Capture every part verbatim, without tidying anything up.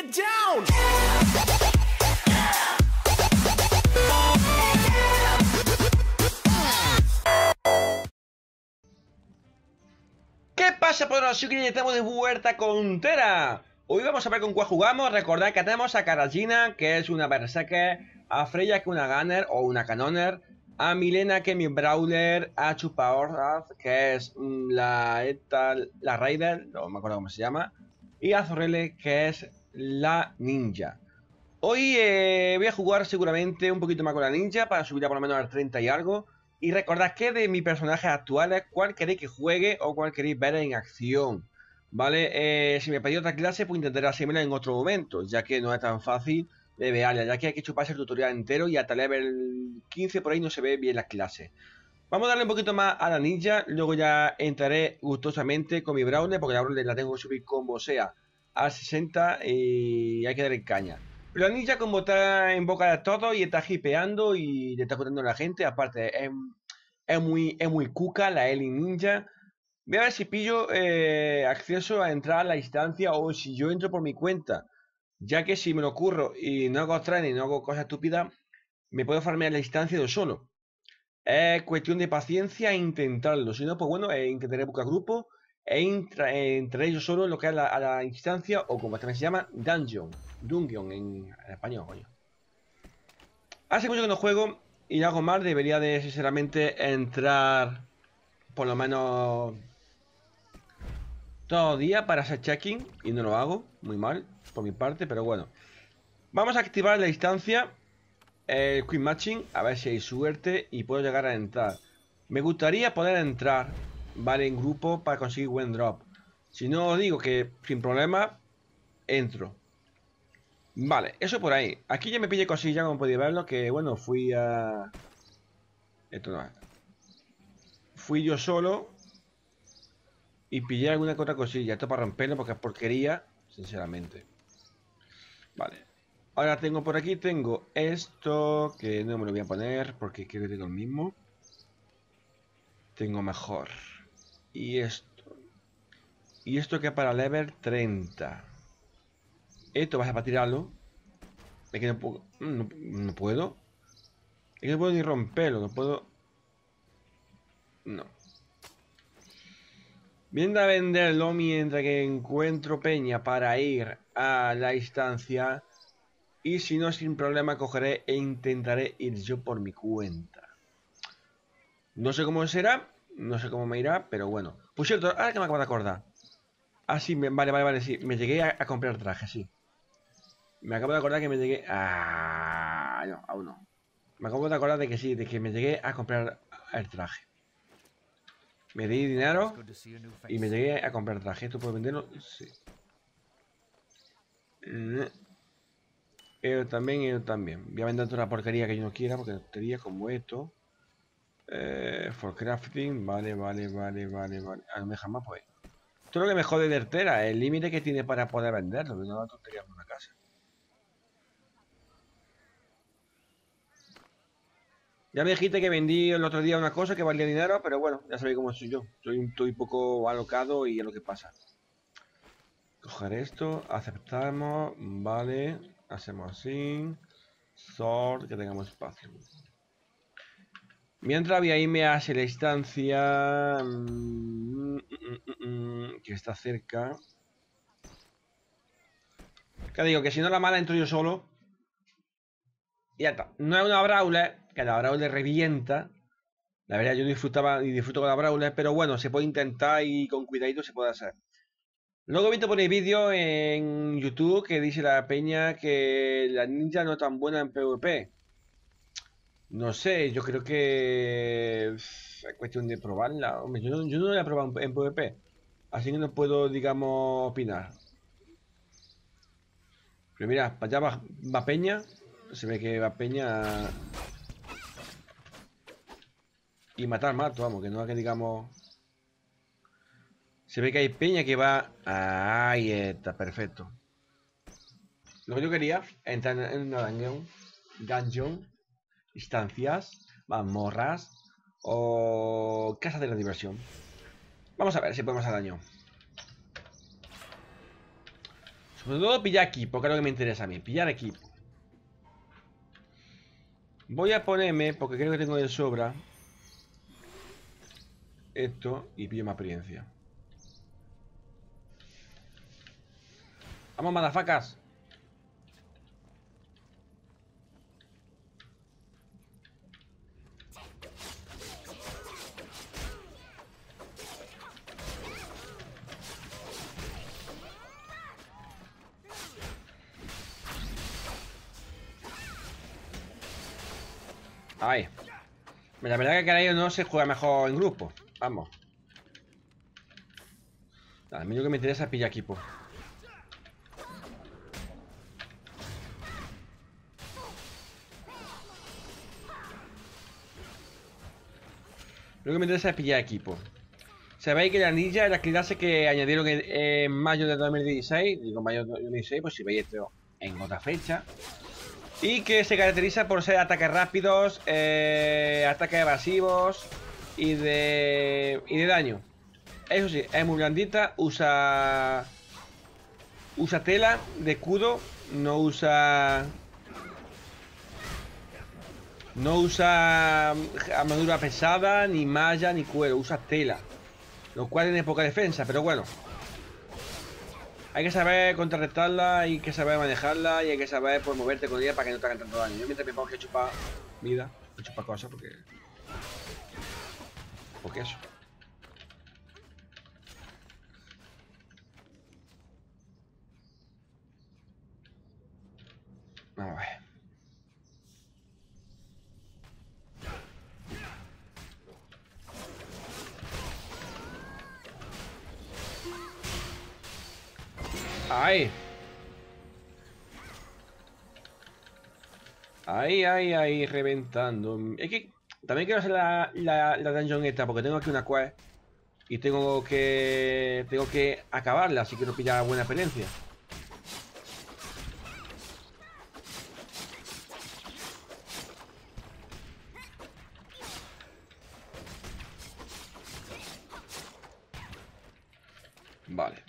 Get down. ¿Qué pasa, poderosos? Yo creo que estamos de vuelta con Tera. Hoy vamos a ver con cuál jugamos. Recordad que tenemos a Karajina, que es una berserker, a Freya, que es una gunner o una canoner, a Milena, que es mi brawler, a Chupa, que es la, esta, la raider, no me acuerdo cómo se llama, y a Zorrele, que es la ninja. Hoy eh, voy a jugar seguramente un poquito más con la ninja para subir a por lo menos al treinta y algo. Y recordad que de mis personajes actuales, ¿cuál queréis que juegue o cuál queréis ver en acción? Vale, eh, si me pedís otra clase, pues intentaré hacérmela en otro momento, ya que no es tan fácil de verla, ya que hay que chuparse el tutorial entero y hasta level quince por ahí no se ve bien la clase. Vamos a darle un poquito más a la ninja, luego ya entraré gustosamente con mi Brownie, porque la Brownie la tengo que subir combo sea a sesenta y hay que darle caña. Pero la ninja, como está en boca de todos y está hipeando y le está contando a la gente, aparte es, es, muy, es muy cuca la Eli Ninja. Voy a ver si pillo eh, acceso a entrar a la instancia o si yo entro por mi cuenta, ya que si me lo curro y no hago training, no hago cosas estúpidas, me puedo farmear la instancia yo solo. Es cuestión de paciencia e intentarlo. Si no, pues bueno, eh, intentaré buscar grupo e intra, eh, entraré yo solo en lo que es la, a la instancia, o como también se llama, Dungeon. Dungeon en, en español, coño. Hace mucho que no juego y no hago mal. Debería de, sinceramente, entrar por lo menos todo el día para hacer checking. Y no lo hago, muy mal por mi parte, pero bueno. Vamos a activar la instancia. El quick matching, a ver si hay suerte y puedo llegar a entrar. Me gustaría poder entrar, vale, en grupo para conseguir buen drop. Si no, os digo que sin problema entro. Vale, eso por ahí. Aquí ya me pillé cosillas, como podéis verlo, que bueno, fui a... Esto no es. Fui yo solo y pillé alguna que otra cosilla. Esto para romperlo porque es porquería, sinceramente. Vale. Ahora tengo por aquí, tengo esto, que no me lo voy a poner porque creo que tengo el mismo. Tengo mejor. Y esto. Y esto que es para level treinta. Esto vas a tirarlo. Es que no puedo. No, no puedo. Es que no puedo ni romperlo, no puedo. No. Viendo a venderlo mientras que encuentro peña para ir a la instancia. Y si no, sin problema cogeré e intentaré ir yo por mi cuenta. No sé cómo será, no sé cómo me irá, pero bueno. Por cierto, ahora que me acabo de acordar. Ah, sí, me, vale, vale, vale, sí. Me llegué a, a comprar traje, sí. Me acabo de acordar que me llegué... Ah, no, aún no. Me acabo de acordar de que sí, de que me llegué a comprar el traje. Me di dinero y me llegué a comprar traje. ¿Esto puedo venderlo? Sí. Mm. Yo también, yo también. Voy a vender toda la porquería que yo no quiera, porque porquería como esto. Eh, for crafting, vale, vale, vale, vale, vale. Ah, no me deja más, pues. Esto es lo que me jode de Tera, el límite que tiene para poder venderlo, que no da tontería por una casa. Ya me dijiste que vendí el otro día una cosa que valía dinero, pero bueno, ya sabéis cómo soy yo. Soy un, estoy un poco alocado y es lo que pasa. Coger esto, aceptamos, vale. Hacemos así. Sword, que tengamos espacio. Mientras voy a irme hacia la instancia mm, mm, mm, que está cerca. Que digo que si no la mala entro yo solo. Y ya está. No es una brawler, que la brawler revienta. La verdad yo disfrutaba y disfruto con la brawler, pero bueno, se puede intentar y con cuidadito se puede hacer. Luego he visto por el vídeo en YouTube que dice la peña que la ninja no es tan buena en PvP. No sé, yo creo que es cuestión de probarla. Hombre, yo, no, yo no la he probado en PvP, así que no puedo, digamos, opinar. Pero mira, para allá va, va peña. Se ve que va peña. Y matar mato, vamos, que no es que digamos... Se ve que hay peña que va... Ahí está, perfecto. Lo que yo quería, entrar en una dungeon, dungeon, instancias, mazmorras o casas de la diversión. Vamos a ver si podemos hacer daño. Pues luego pillar aquí, porque es lo que me interesa a mí. Pillar aquí. Voy a ponerme, porque creo que tengo de sobra, esto y pillo más experiencia. Vamos, madafacas. Ay, la verdad que Karajina no se juega mejor en grupo. Vamos. A mí lo que me interesa es pillar equipo. Lo que me interesa es pillar equipo. Sabéis que la ninja es la clase que añadieron en, en mayo de dos mil dieciséis. Digo, mayo de dos mil dieciséis, pues si veis esto en otra fecha. Y que se caracteriza por ser ataques rápidos, eh, ataques evasivos y de, y de daño. Eso sí, es muy blandita, usa usa tela de escudo, no usa no usa armadura pesada, ni malla, ni cuero, usa tela, lo cual tiene poca defensa, pero bueno. Hay que saber contrarrestarla, hay que saber manejarla y hay que saber por moverte con ella para que no te hagan tanto daño. Yo mientras me pongo que chupa vida, que chupa cosas porque... Porque eso. Vamos a ver. Ay. Ay, ay, ay, reventando. Es que también quiero hacer la, la, la dungeon esta, porque tengo aquí una quest y tengo que tengo que acabarla si quiero pillar buena experiencia. Vale.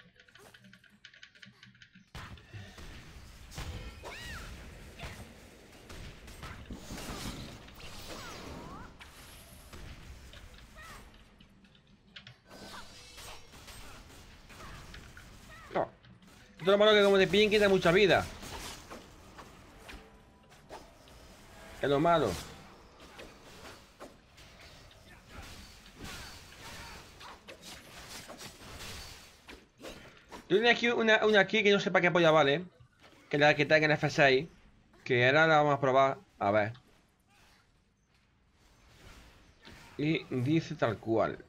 Lo malo que como te pillen quita mucha vida. Es lo malo. Yo tenía aquí una, una aquí que no sé para qué apoya vale. Que es la que tenga en F seis. Que ahora la vamos a probar. A ver. Y dice tal cual.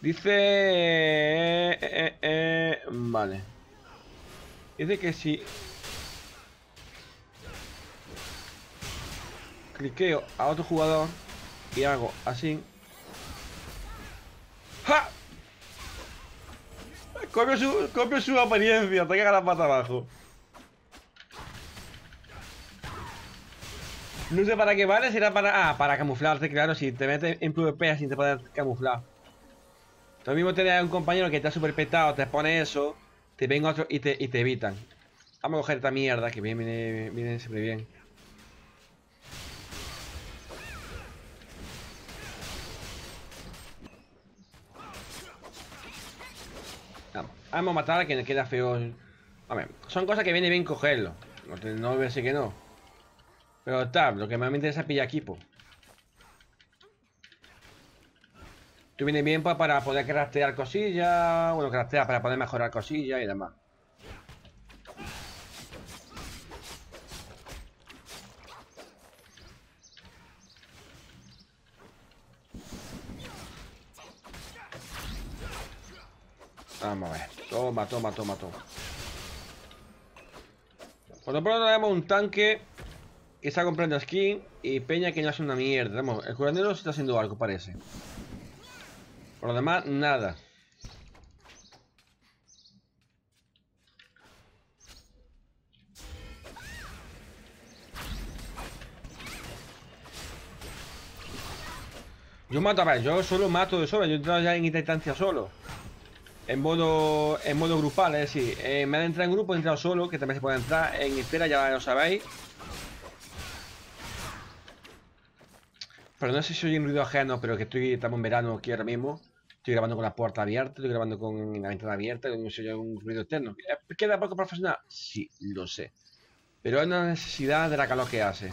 Dice... Eh, eh, eh, vale. Dice que si cliqueo a otro jugador y hago así. ¡Ja! Copio su, copio su apariencia, te caga la pata abajo. No sé para qué vale, será para... Ah, para camuflarte, claro, si te metes en PvP así te puedes camuflar. Tú mismo tenés un compañero que está súper petado, te pone eso. Te ven otros y te, y te evitan. Vamos a coger esta mierda que viene, viene, viene siempre bien. Vamos, vamos a matar a quien queda feo. A ver, son cosas que viene bien cogerlo. No, no voy a decir que no. Pero está, lo que más me interesa es pillar equipo. Tú vienes bien para, para poder craftear cosillas, bueno, craftear para poder mejorar cosillas y demás. Vamos a ver. Toma, toma, toma, toma. Por lo pronto tenemos un tanque que está comprando skin y peña que no hace una mierda. Vamos, el curandero está haciendo algo, parece. Por lo demás, nada. Yo mato, a ver, yo solo mato de sobra. Yo he entrado ya en esta instancia solo. En modo, en modo grupal, es decir, eh, me han entrado en grupo, he entrado solo, que también se puede entrar en espera, ya lo sabéis. Pero no sé si oyen ruido ajeno, pero que estoy, estamos en verano aquí ahora mismo. Estoy grabando con la puerta abierta, estoy grabando con la ventana abierta, no se oye un ruido externo. ¿Queda poco profesional? Sí, lo sé. Pero es una necesidad de la calor que hace.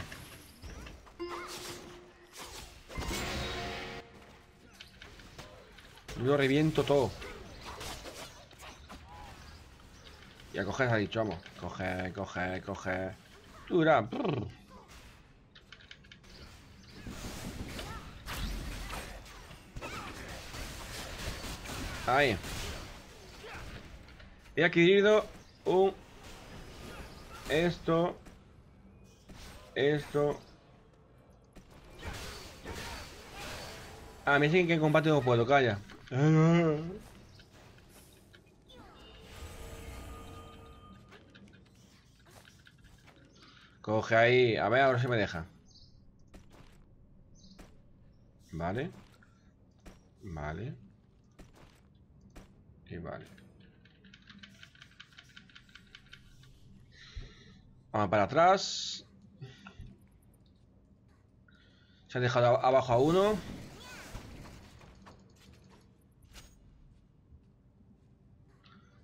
Lo reviento todo. Y a coger, ha dicho, vamos. Coger, coger, coger. Dura. Brrr. Ahí. He adquirido un. Esto. Esto. Ah, me dicen que en combate no puedo, calla. Coge ahí. A ver, ahora se me deja. Vale. Vale. Y vale. Vamos para atrás. Se han dejado abajo a uno.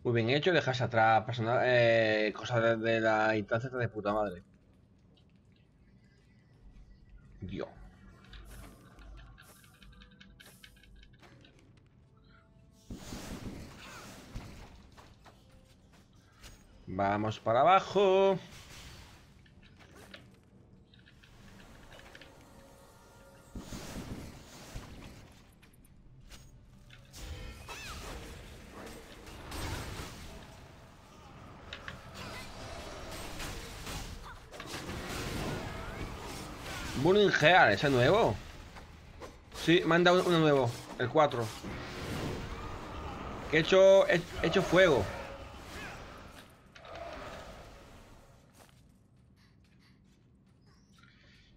Muy bien hecho, dejarse atrás personal, eh, cosas de la instancia de puta madre. Dios. Vamos para abajo. Burning Heart, ¿ese es nuevo? Sí, me han dado uno nuevo, el cuatro. Que he hecho, he hecho fuego.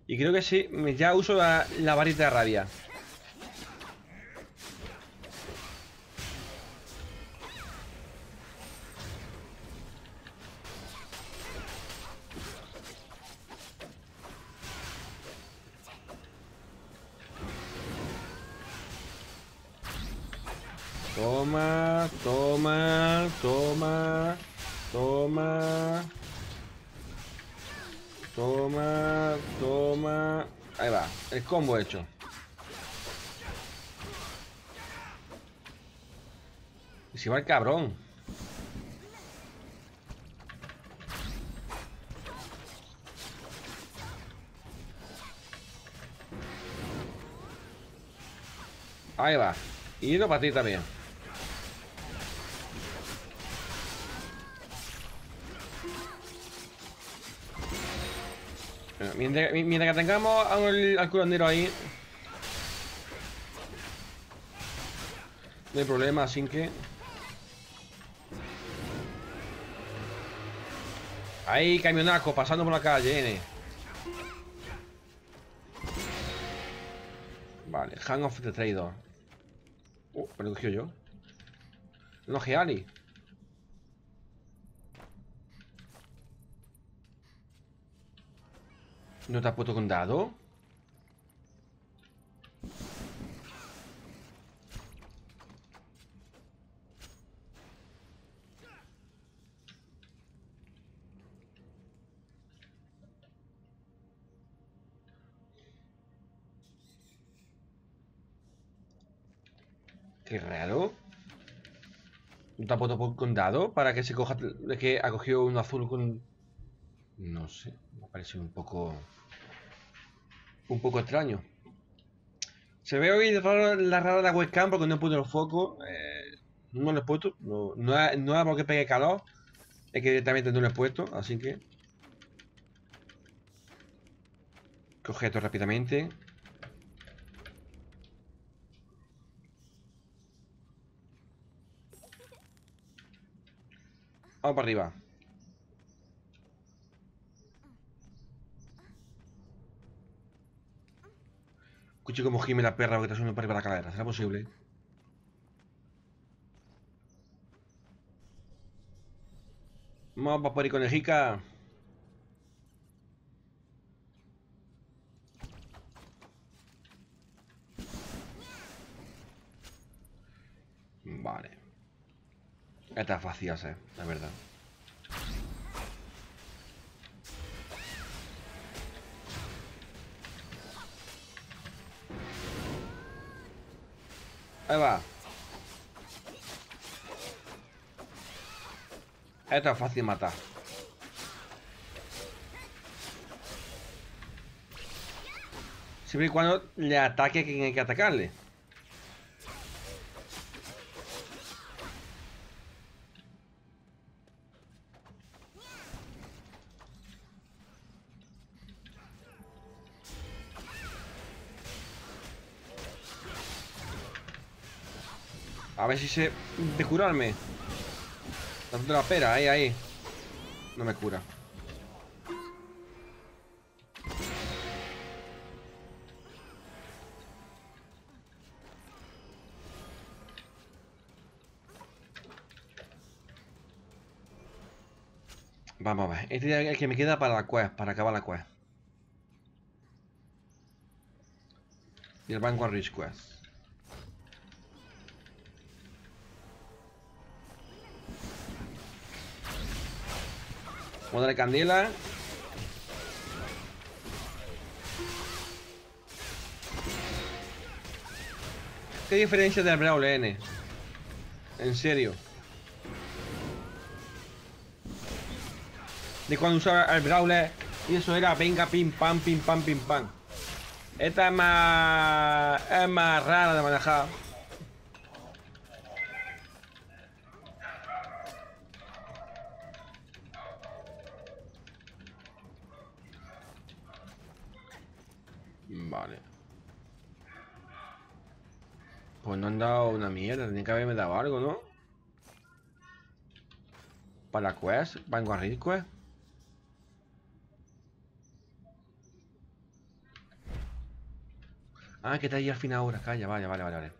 Y creo que sí, ya uso la, la varita de rabia. Toma, toma, toma, toma. Toma, toma. Ahí va, el combo hecho. Y si va el cabrón. Ahí va. Y uno para ti también. Mientras, mientras que tengamos a un, al curandero ahí, no hay problema, sin que... Ahí, camionaco, pasando por la calle, N. Vale, Hand of the Traidor. Uh, me lo cogió yo. No, Geali. ¿No te has puesto con dado? Qué raro. ¿No te has puesto con dado para que se coja? Que ha cogido un azul con... No sé, me parece un poco un poco extraño. Se ve hoy raro, la rara la webcam porque no he puesto el foco, eh, no lo he puesto, no, no, ha, no ha porque pegue calor, es que directamente no lo he puesto, así que coge esto rápidamente. Vamos para arriba. Escuché como gime la perra que está subiendo para arriba la cadera. ¿Será posible? Vamos a por ahí, conejica. Vale. Esta es fácil hacer, la verdad. Ahí va. Esta es fácil matar. Siempre y cuando le ataque a quien hay que atacarle. A ver si se... de curarme. Tanto la pera, ahí, ahí. No me cura. Vamos a ver. Este es el que me queda para la quest, para acabar la quest. Y el Vanguard Rich Quest. Vamos a darle candela. ¿Qué diferencia del Brownie N? En serio. De cuando usaba el Brownie y eso era venga pim pam pim pam pim pam. Esta es más... es más rara de manejar. Vale. Pues no han dado una mierda. Tenía que haberme dado algo, ¿no? Para la quest. Vanguard Rich Quest. Ah, que está ahí al final ahora. Calla, vale, vale, vale, vale.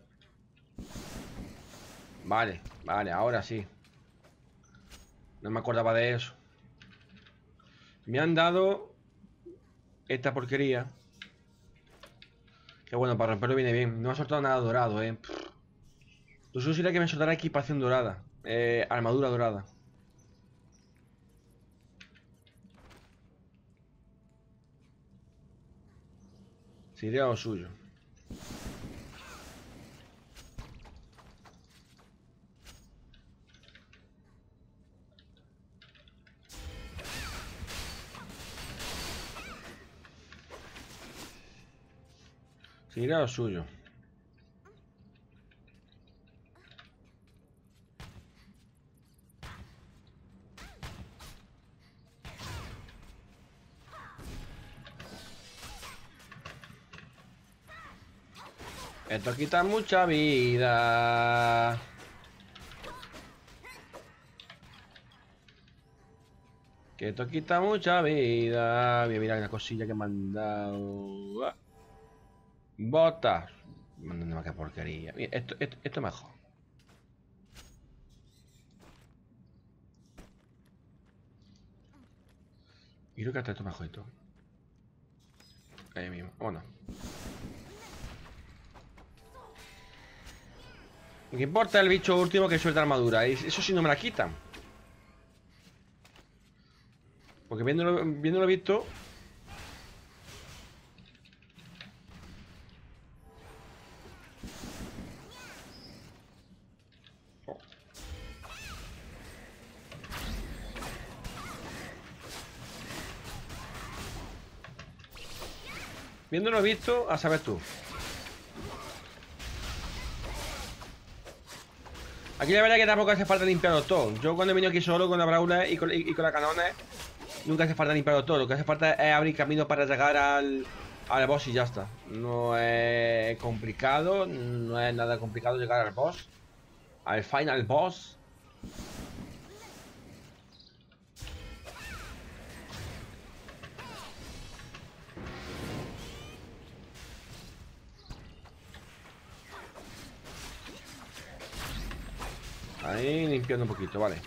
Vale, vale, ahora sí. No me acordaba de eso. Me han dado esta porquería. Que bueno, para romperlo viene bien. No me ha soltado nada dorado, eh. No sé si era que me soltara equipación dorada. Eh, armadura dorada. Sería lo suyo. Seguirá lo suyo. Esto quita mucha vida. Que esto quita mucha vida. Voy a mirar la cosilla que me han dado. Ah. Botas. Mandando más que porquería. Mira, esto, esto, esto mejor. Y creo que hasta esto mejor y todo. Ahí mismo. O no. Lo que importa es el bicho último que suelta armadura. Eso sí no me la quitan. Porque viéndolo, viéndolo visto. Viéndolo visto, a saber tú. Aquí la verdad es que tampoco hace falta limpiarlo todo. Yo cuando he venido aquí solo con la braula y con, y, y con la canona, nunca hace falta limpiarlo todo. Lo que hace falta es abrir camino para llegar al, al boss y ya está. No es complicado, no es nada complicado llegar al boss. Al final boss. Ahí limpiando un poquito, vale.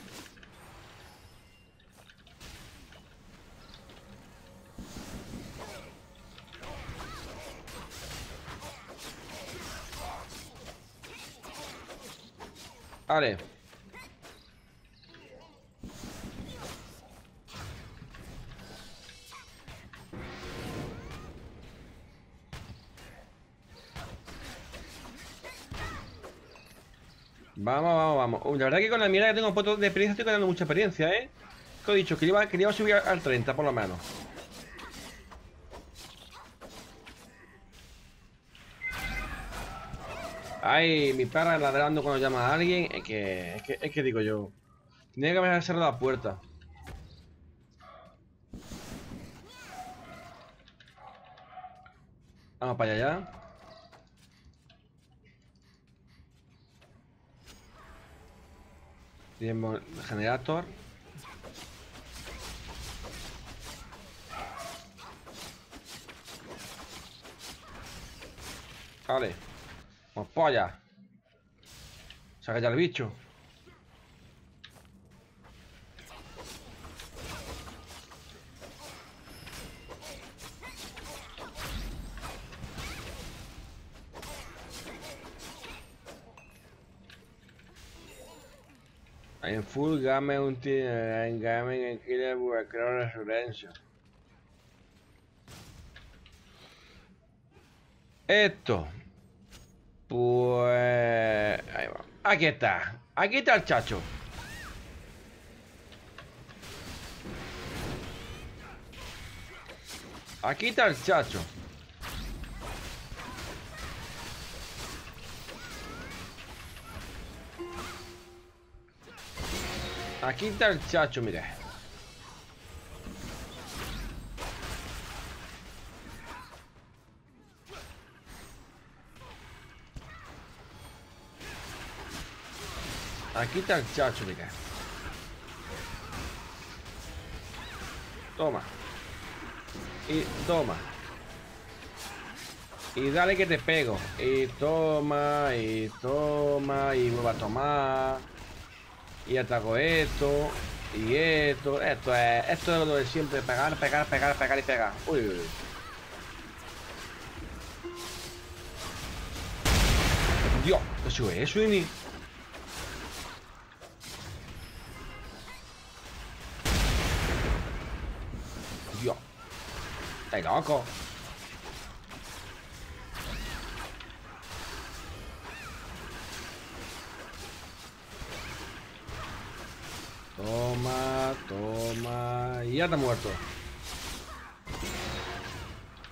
Vale. Vamos, vamos, vamos. Uy, la verdad que con la mirada que tengo puesto de experiencia estoy ganando mucha experiencia, ¿eh? Que he dicho, que le iba, que le iba a subir al treinta por lo menos. Ay, mi perra ladrando cuando llama a alguien. Es que, es que, es que digo yo. Tenía que haber cerrado la puerta. Vamos para allá. Tenemos el generator. Vale. Vamos polla. Saca ya el bicho. En full game un en game en killer buacrón resurrection. Esto. Pues... ahí va. Aquí está. Aquí está el chacho. Aquí está el chacho. Aquí está el chacho, mira. Aquí está el chacho, mira. Toma. Y toma. Y dale que te pego. Y toma, y toma, y vuelvo a tomar. Y ataco esto, y esto, esto es, esto es lo de siempre, pegar, pegar, pegar, pegar y pegar. Uy, uy, uy. Dios, eso es, eso es ni... Dios. Está loco. Toma, toma. Y ya está muerto.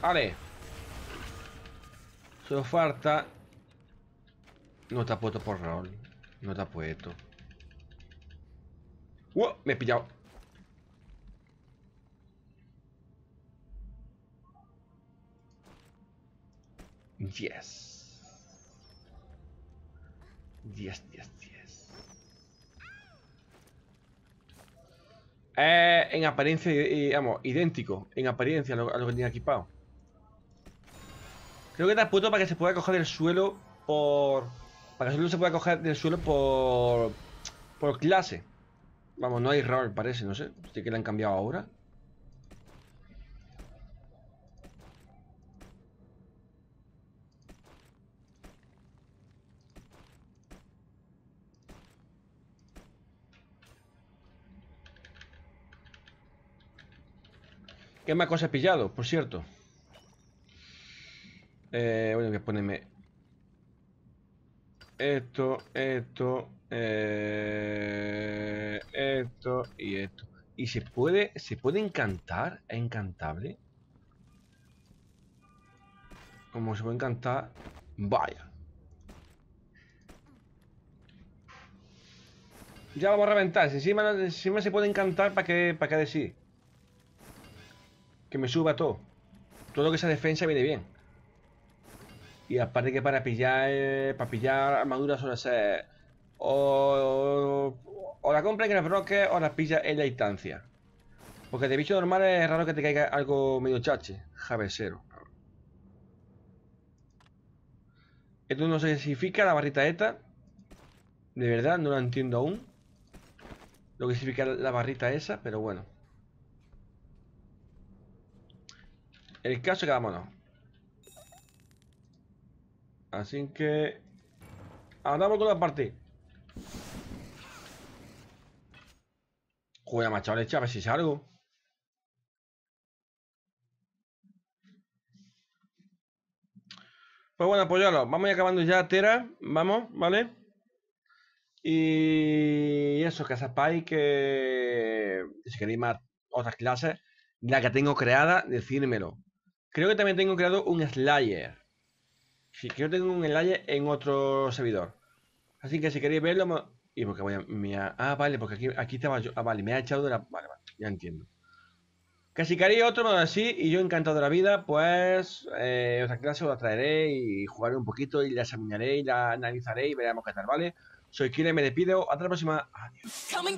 Vale. Solo falta. No está puesto por Raúl. No está puesto. ¡Uh! Me he pillado. Yes. Yes, yes, yes. Eh, en apariencia, eh, vamos, idéntico. En apariencia a lo, a lo que tenía equipado. Creo que te has puesto para que se pueda coger del suelo por... Para que el suelo se pueda coger del suelo por... Por clase. Vamos, no hay rol, parece, no sé. ¿Usted que le han cambiado ahora? ¿Qué más cosas he pillado? Por cierto. Eh, bueno, voy a ponerme... Esto, esto... Eh, esto y esto. ¿Y se puede... se puede encantar? ¿Es encantable? ¿Cómo se puede encantar? Vaya. Ya vamos a reventar. Encima, encima se puede encantar para que, para que decir. Que me suba todo. Todo lo que sea defensa viene bien. Y aparte que para pillar eh, para pillar armaduras suele ser o, o, o la compra en el broker o la pilla en la instancia. Porque de bicho normal es raro que te caiga algo medio chache. Javesero. Esto no significa la barrita esta. De verdad no la entiendo aún. Lo que significa la barrita esa, pero bueno. El caso es que vámonos. Así que... Andamos con la parte. Voy a machar leche a ver si salgo. Pues bueno, apoyarlo. Vamos a ir acabando ya, Tera. Vamos, ¿vale? Y eso, que sepáis que si queréis más otras clases, la que tengo creada, decírmelo. Creo que también tengo creado un Slayer. Sí, creo que tengo un Slayer en otro servidor. Así que si queréis verlo... Y porque voy a... Mira, ah, vale, porque aquí, aquí estaba yo... Ah, vale, me ha echado de la... Vale, vale, ya entiendo. Que si queréis otro, bueno, así, y yo encantado de la vida, pues... Eh, otra clase os la traeré y jugaré un poquito y la examinaré y la analizaré y veremos qué tal, ¿vale? Soy Kira y me despido. Hasta la próxima. Adiós.